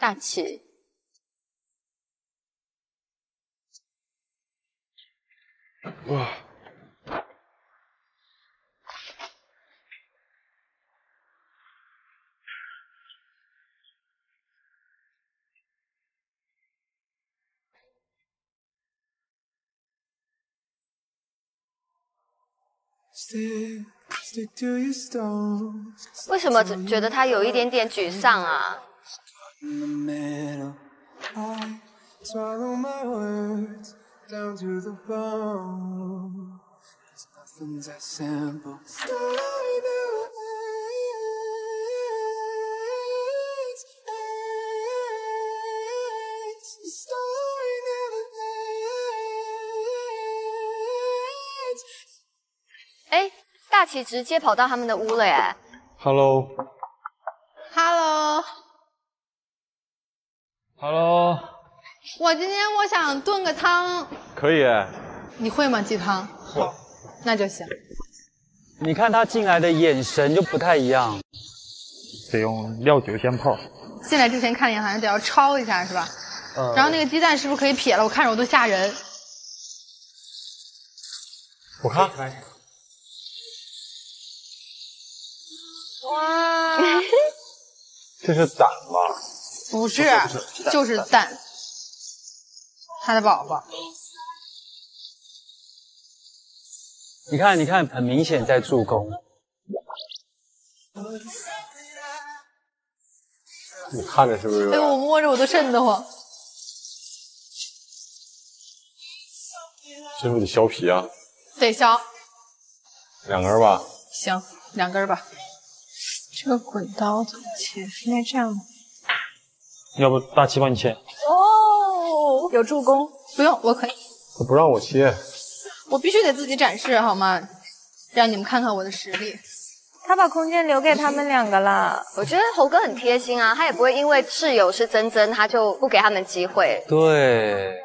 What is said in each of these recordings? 大淇。哇！为什么觉得他有一点点沮丧啊？ 哎，大淇直接跑到他们的屋了耶 ！Hello。 Hello， 我今天想炖个汤，可以。你会吗？鸡汤？好，那就行。你看他进来的眼神就不太一样，得用料酒先泡。进来之前看见好像得要焯一下是吧？然后那个鸡蛋是不是可以撇了？我看着我都吓人。我看。哇，这是胆吧？ 不是，就是蛋，它的宝宝。你看，你看，很明显在助攻。你看着是不是？哎，我摸着我都瘆得慌。这是不是得削皮啊？得削。两根吧。行，两根吧。这个滚刀怎么切？应该这样吗？ 要不大淇帮你切哦，有助攻，不用我可以。他不让我切，我必须得自己展示好吗？让你们看看我的实力。他把空间留给他们两个了。我觉得猴哥很贴心啊，他也不会因为室友是真真，他就不给他们机会。对，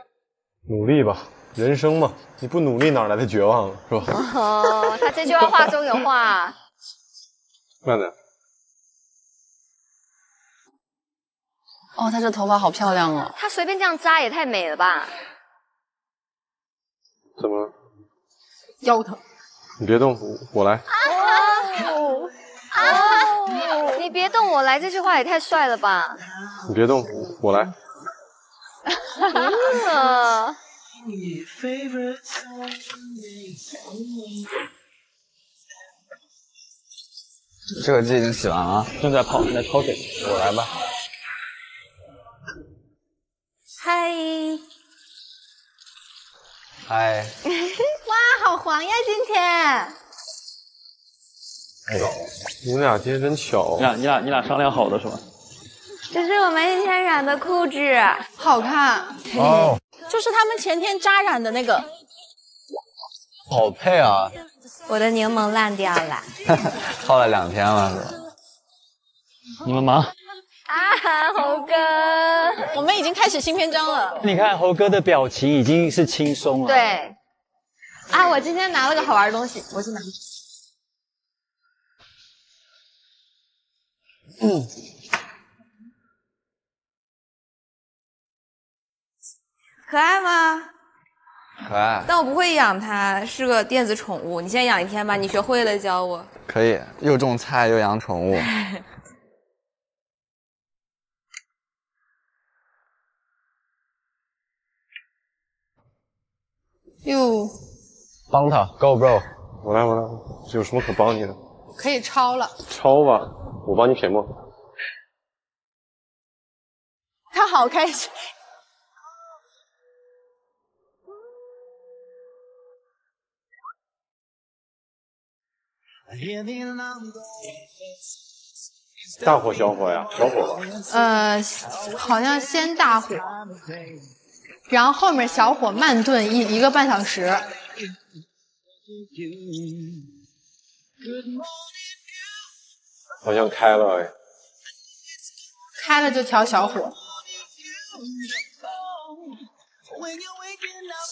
努力吧，人生嘛，你不努力哪来的绝望是吧？哦，他这句话话中有话。慢点。 哦，她这头发好漂亮哦！她随便这样扎也太美了吧！怎么？腰疼。你别动，我来。哦哦！你别动，我来这句话也太帅了吧！你别动，我来。哈哈。这个鸡已经洗完了，正在泡，来泡水，我来吧。 嗨，嗨，哇，好黄呀！今天，哎呦，你俩今天真巧，你俩商量好的是吧？这是我们今天染的裤子，好看哦，就是他们前天扎染的那个，好配啊！我的柠檬烂掉了，泡了两天了是吧？你们忙。 啊，猴哥，我们已经开始新篇章了。你看猴哥的表情已经是轻松了。对，啊，我今天拿了个好玩的东西，我去拿。嗯，可爱吗？可爱。但我不会养它，是个电子宠物。你先养一天吧，你学会了教我。可以，又种菜又养宠物。哟，帮他 ，Go bro， 我来，有什么可帮你的？可以抄了，抄吧，我帮你撇墨。他好开心。大火小火呀，小火吧。好像先大火。 然后后面小火慢炖一个半小时。好像开了哎。开了就调小火。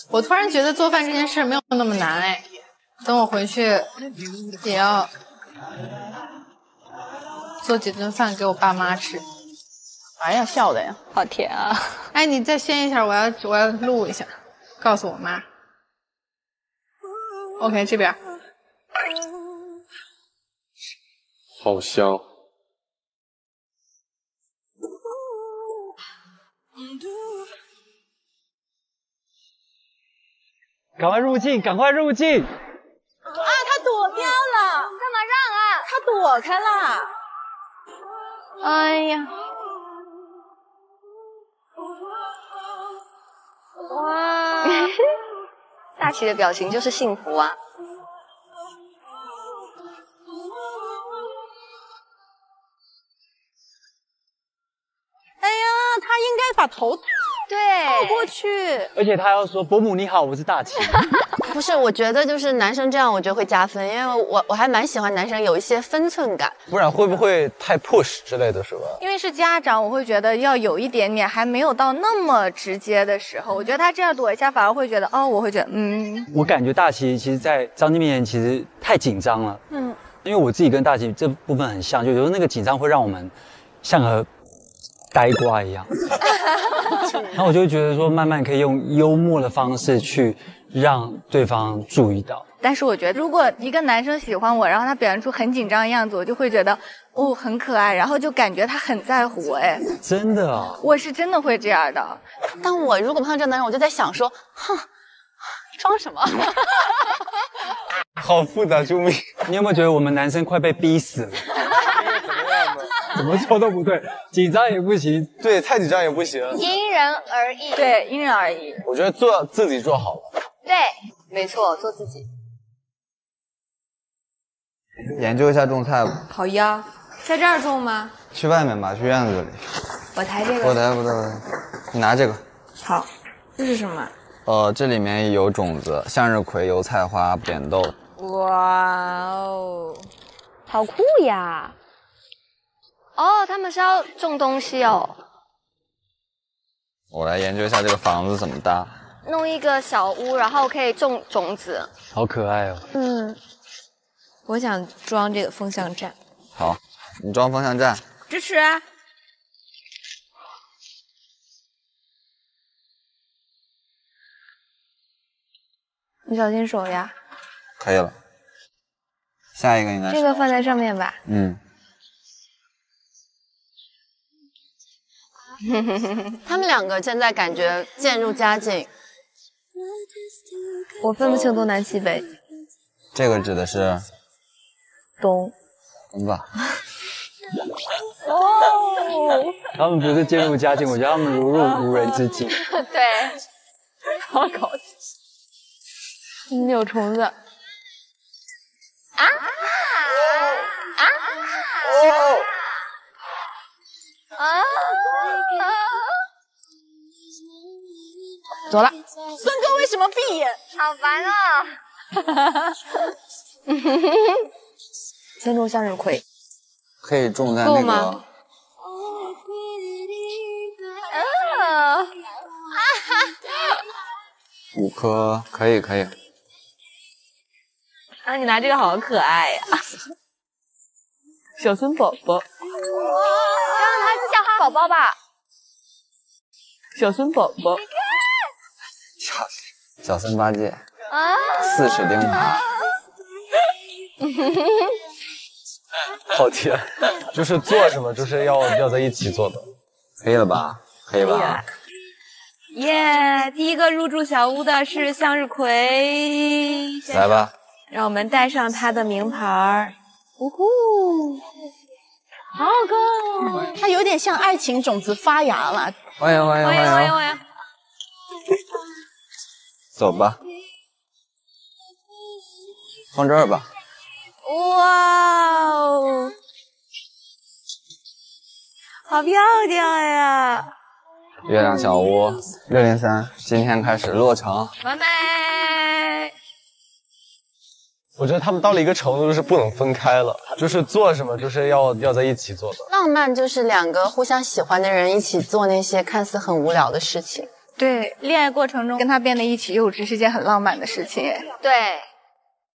我突然觉得做饭这件事没有那么难哎，等我回去也要做几顿饭给我爸妈吃。啥呀？笑的呀？好甜啊！哎，你再掀一下，我要录一下，告诉我妈。OK， 这边。好香。 赶快入镜，赶快入镜！啊，他躲掉了，干嘛让啊？他躲开了。哎呀！哇！大淇的表情就是幸福啊。哎呀，他应该把头。 对，靠过去，而且他要说“伯母你好，我是大淇”。不是，我觉得就是男生这样，我觉得会加分，因为我还蛮喜欢男生有一些分寸感，不然会不会太 push 之类的是吧？因为是家长，我会觉得要有一点点还没有到那么直接的时候，我觉得他这样躲一下，反而会觉得哦，我会觉得嗯。我感觉大淇其实，在张巾面前其实太紧张了，嗯，因为我自己跟大淇这部分很像，就有时候那个紧张会让我们像个。 呆瓜一样，然后我就觉得说，慢慢可以用幽默的方式去让对方注意到。但是我觉得，如果一个男生喜欢我，然后他表现出很紧张的样子，我就会觉得哦很可爱，然后就感觉他很在乎我。哎，真的啊，我是真的会这样的。但我如果碰到这男人，我就在想说，哼，装什么？好复杂，救命！你有没有觉得我们男生快被逼死了？ 怎么说都不对，紧张也不行，对，太紧张也不行，因人而异，对，因人而异。我觉得做自己做好了，对，没错，做自己。研究一下种菜吧。好呀，在这儿种吗？去外面吧，去院子里。我抬这个。我抬，你拿这个。好，这是什么？这里面有种子、向日葵、油菜花、扁豆。哇哦，好酷呀！ 哦，他们是要种东西哦。我来研究一下这个房子怎么搭。弄一个小屋，然后可以种种子。好可爱哦。嗯，我想装这个风向站。好，你装风向站。支持啊。你小心手呀。可以了。下一个应该是。这个放在上面吧。嗯。 他们两个现在感觉渐入佳境，我分不清东南西北。这个指的是东，东吧？哦，他们不是渐入佳境，我觉得他们如入无人之境。对，好搞笑。你有虫子啊啊啊！哦啊！ 走了，孙哥为什么闭眼？好烦啊！先种向日葵，可以种在那个。够吗？啊！5颗，可以可以。啊，你拿这个好可爱呀、啊，小孙宝宝。让他就叫他宝宝吧，小孙宝宝。 小三八戒，啊，40钉耙，好甜，就是做什么就是要在一起做的，可以了吧？可以吧？耶！第一个入住小屋的是向日葵，来吧，让我们带上他的名牌，呜呼，好好看，它有点像爱情种子发芽了，欢迎欢迎欢迎欢迎欢迎。 走吧，放这儿吧。哇哦，好漂亮呀！月亮小屋603，今天开始落成，完美。我觉得他们到了一个程度，就是不能分开了，就是做什么就是要在一起做的。浪漫就是两个互相喜欢的人一起做那些看似很无聊的事情。 对，恋爱过程中跟他变得一起幼稚是件很浪漫的事情。对。